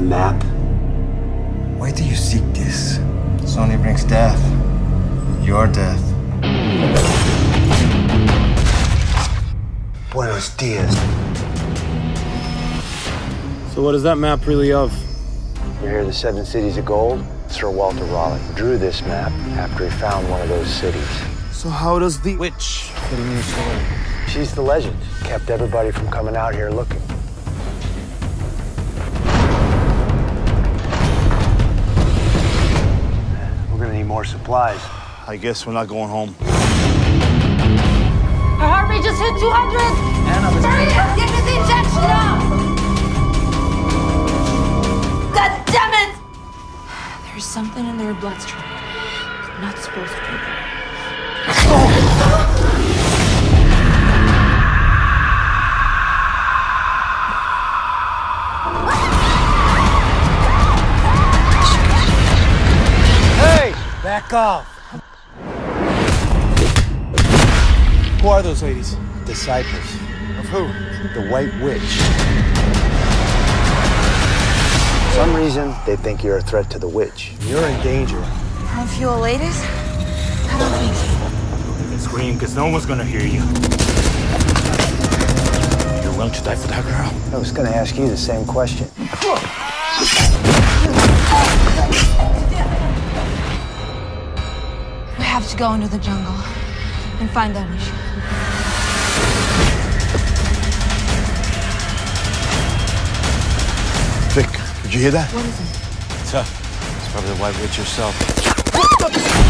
the map? Why do you seek this? This only brings death. Your death. Buenos dias. So what is that map really of? You hear the 7 cities of gold? Sir Walter Raleigh drew this map after he found one of those cities. So how does the witch fit in your story? She's the legend. Kept everybody from coming out here looking. We're gonna need more supplies. I guess we're not going home. Her heart rate just hit 200! Anna, but hurry up! Get me the injection out! God damn it! There's something in their bloodstream. It's not supposed to be there. Hey, back off. Who are those ladies? Disciples. Of who? The White Witch. For some reason, they think you're a threat to the witch. You're in danger. From fuel ladies? I don't think so. You can scream, because no one's gonna hear you. You're willing to die for that girl? I was gonna ask you the same question. We have to go into the jungle and find Anna. Vic, did you hear that? What is it? It's probably the White Witch herself.